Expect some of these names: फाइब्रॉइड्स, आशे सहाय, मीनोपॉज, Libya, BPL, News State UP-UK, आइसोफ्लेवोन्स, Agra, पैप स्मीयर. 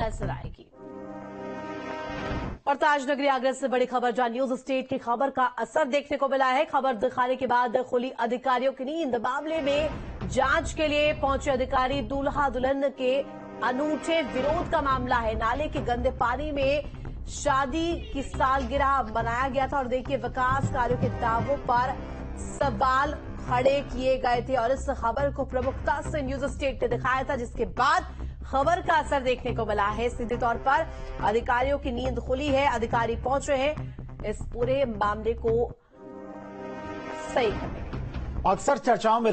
नजर आएगी। और ताजनगरी आगरा से बड़ी खबर जहां न्यूज स्टेट की खबर का असर देखने को मिला है। खबर दिखाने के बाद खुली अधिकारियों की नींद। मामले में जांच के लिए पहुंचे अधिकारी। दूल्हा दुल्हन के अनूठे विरोध का मामला है। नाले के गंदे पानी में शादी की सालगिरह मनाया गया था और देखिए विकास कार्यों के दावों पर सवाल खड़े किए गए थे। और इस खबर को प्रमुखता से न्यूज स्टेट ने दिखाया था, जिसके बाद खबर का असर देखने को मिला है। सीधे तौर पर अधिकारियों की नींद खुली है, अधिकारी पहुंचे हैं इस पूरे मामले को सही करने। अक्सर चर्चाओं में